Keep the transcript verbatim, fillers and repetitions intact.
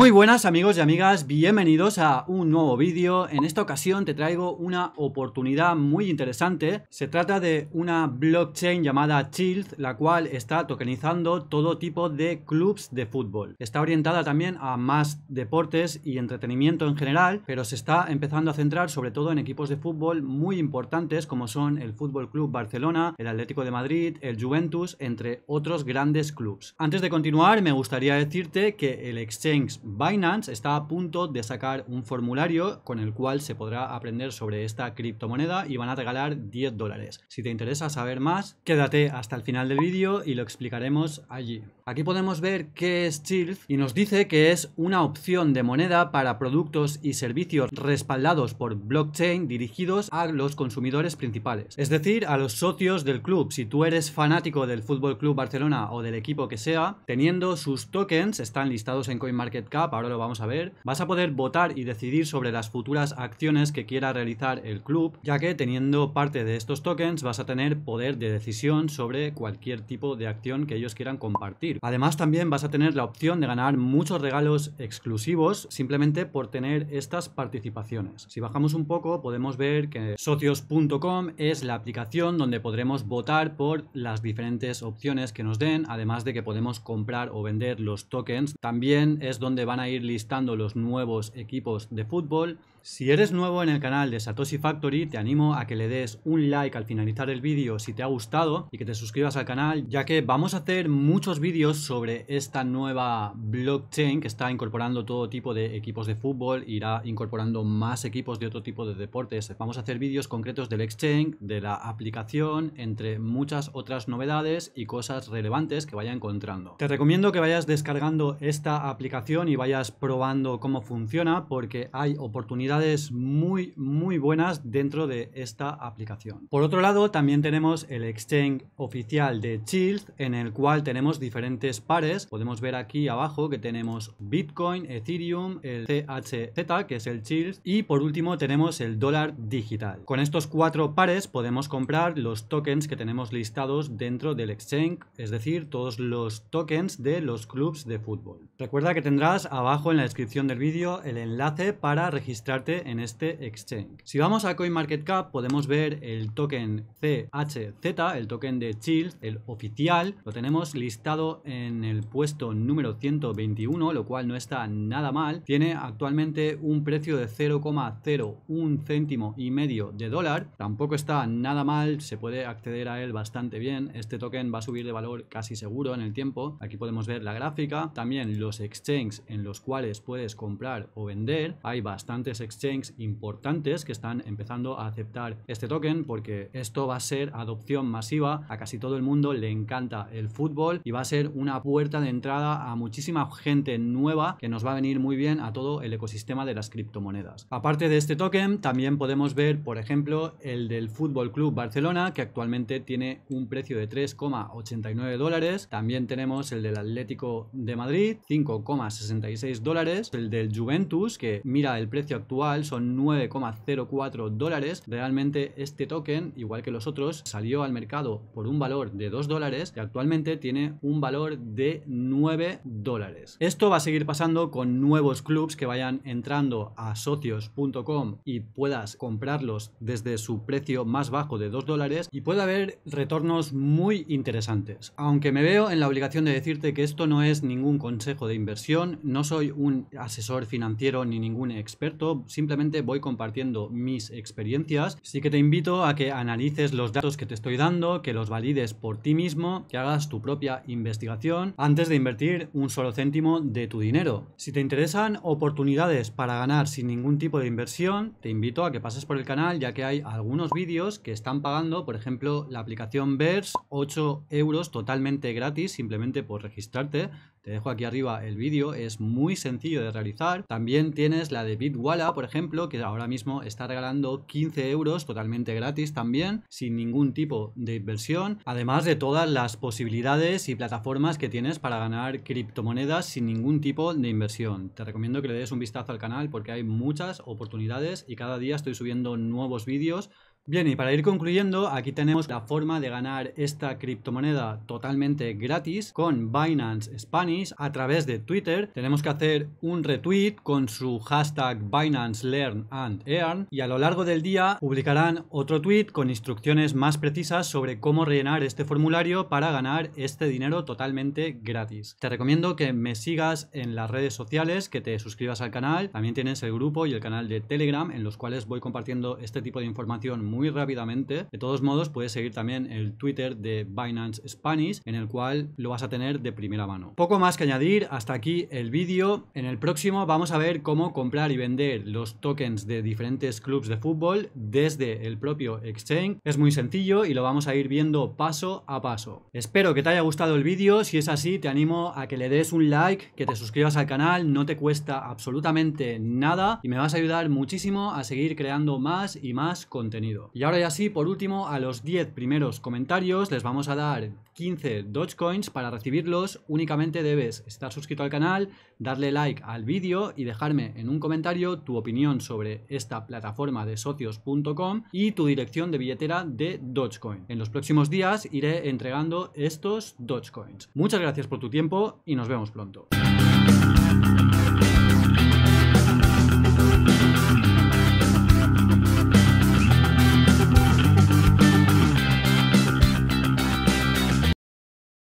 Muy buenas amigos y amigas, bienvenidos a un nuevo vídeo. En esta ocasión te traigo una oportunidad muy interesante. Se trata de una blockchain llamada Chiliz, la cual está tokenizando todo tipo de clubs de fútbol. Está orientada también a más deportes y entretenimiento en general, pero se está empezando a centrar sobre todo en equipos de fútbol muy importantes como son el Fútbol Club Barcelona, el Atlético de Madrid, el Juventus, entre otros grandes clubs. Antes de continuar, me gustaría decirte que el exchange Binance está a punto de sacar un formulario con el cual se podrá aprender sobre esta criptomoneda y van a regalar diez dólares. Si te interesa saber más, quédate hasta el final del vídeo y lo explicaremos allí. Aquí podemos ver qué es Chiliz y nos dice que es una opción de moneda para productos y servicios respaldados por blockchain dirigidos a los consumidores principales, es decir, a los socios del club. Si tú eres fanático del Fútbol Club Barcelona o del equipo que sea, teniendo sus tokens, están listados en CoinMarketCap, ahora lo vamos a ver, vas a poder votar y decidir sobre las futuras acciones que quiera realizar el club, ya que teniendo parte de estos tokens vas a tener poder de decisión sobre cualquier tipo de acción que ellos quieran compartir. Además, también vas a tener la opción de ganar muchos regalos exclusivos simplemente por tener estas participaciones. Si bajamos un poco podemos ver que socios punto com es la aplicación donde podremos votar por las diferentes opciones que nos den, además de que podemos comprar o vender los tokens. También es donde van a ir listando los nuevos equipos de fútbol. Si eres nuevo en el canal de Satoshi Factory, te animo a que le des un like al finalizar el vídeo si te ha gustado y que te suscribas al canal, ya que vamos a hacer muchos vídeos sobre esta nueva blockchain que está incorporando todo tipo de equipos de fútbol, irá incorporando más equipos de otro tipo de deportes. Vamos a hacer vídeos concretos del exchange, de la aplicación, entre muchas otras novedades y cosas relevantes que vaya encontrando. Te recomiendo que vayas descargando esta aplicación y vayas probando cómo funciona, porque hay oportunidades muy muy buenas dentro de esta aplicación. Por otro lado, también tenemos el exchange oficial de Chiliz, en el cual tenemos diferentes pares. Podemos ver aquí abajo que tenemos Bitcoin, Ethereum, el C H Z, que es el Chiliz, y por último tenemos el dólar digital. Con estos cuatro pares podemos comprar los tokens que tenemos listados dentro del exchange, es decir, todos los tokens de los clubes de fútbol. Recuerda que tendrás abajo en la descripción del vídeo el enlace para registrarte en este exchange. Si vamos a CoinMarketCap podemos ver el token C H Z, el token de Chiliz, el oficial. Lo tenemos listado en el puesto número ciento veintiuno, lo cual no está nada mal. Tiene actualmente un precio de cero coma cero uno céntimo y medio de dólar. Tampoco está nada mal, se puede acceder a él bastante bien. Este token va a subir de valor casi seguro en el tiempo. Aquí podemos ver la gráfica. También los exchanges en los cuales puedes comprar o vender. Hay bastantes exchanges importantes que están empezando a aceptar este token, porque esto va a ser adopción masiva. A casi todo el mundo le encanta el fútbol y va a ser una puerta de entrada a muchísima gente nueva que nos va a venir muy bien a todo el ecosistema de las criptomonedas. Aparte de este token también podemos ver, por ejemplo, el del Fútbol Club Barcelona, que actualmente tiene un precio de tres coma ochenta y nueve dólares. También tenemos el del Atlético de Madrid, cinco coma sesenta y seis dólares, el del Juventus, que mira el precio actual, son nueve coma cero cuatro dólares. Realmente este token, igual que los otros, salió al mercado por un valor de dos dólares y actualmente tiene un valor de nueve dólares. Esto va a seguir pasando con nuevos clubs que vayan entrando a socios punto com y puedas comprarlos desde su precio más bajo de dos dólares, y puede haber retornos muy interesantes. Aunque me veo en la obligación de decirte que esto no es ningún consejo de inversión. No soy un asesor financiero ni ningún experto, simplemente voy compartiendo mis experiencias. Sí que te invito a que analices los datos que te estoy dando, que los valides por ti mismo, que hagas tu propia investigación antes de invertir un solo céntimo de tu dinero. Si te interesan oportunidades para ganar sin ningún tipo de inversión, te invito a que pases por el canal, ya que hay algunos vídeos que están pagando, por ejemplo, la aplicación Verse, ocho euros totalmente gratis simplemente por registrarte. Te dejo aquí arriba el vídeo. Es muy sencillo de realizar. También tienes la de Bitwala, por ejemplo, que ahora mismo está regalando quince euros totalmente gratis, también sin ningún tipo de inversión, además de todas las posibilidades y plataformas que tienes para ganar criptomonedas sin ningún tipo de inversión. Te recomiendo que le des un vistazo al canal porque hay muchas oportunidades y cada día estoy subiendo nuevos vídeos Bien, y para ir concluyendo, aquí tenemos la forma de ganar esta criptomoneda totalmente gratis con Binance Spanish a través de Twitter. Tenemos que hacer un retweet con su hashtag Binance Learn and Earn y a lo largo del día publicarán otro tweet con instrucciones más precisas sobre cómo rellenar este formulario para ganar este dinero totalmente gratis. Te recomiendo que me sigas en las redes sociales, que te suscribas al canal. También tienes el grupo y el canal de Telegram en los cuales voy compartiendo este tipo de información muy rápidamente. De todos modos, puedes seguir también el Twitter de Binance Spanish, en el cual lo vas a tener de primera mano. Poco más que añadir, hasta aquí el vídeo. En el próximo vamos a ver cómo comprar y vender los tokens de diferentes clubes de fútbol desde el propio exchange. Es muy sencillo y lo vamos a ir viendo paso a paso. Espero que te haya gustado el vídeo. Si es así, te animo a que le des un like, que te suscribas al canal, no te cuesta absolutamente nada y me vas a ayudar muchísimo a seguir creando más y más contenido. Y ahora ya sí, por último, a los diez primeros comentarios les vamos a dar quince Dogecoins. Para recibirlos únicamente debes estar suscrito al canal, darle like al vídeo y dejarme en un comentario tu opinión sobre esta plataforma de socios punto com y tu dirección de billetera de Dogecoin. En los próximos días iré entregando estos Dogecoins. Muchas gracias por tu tiempo y nos vemos pronto.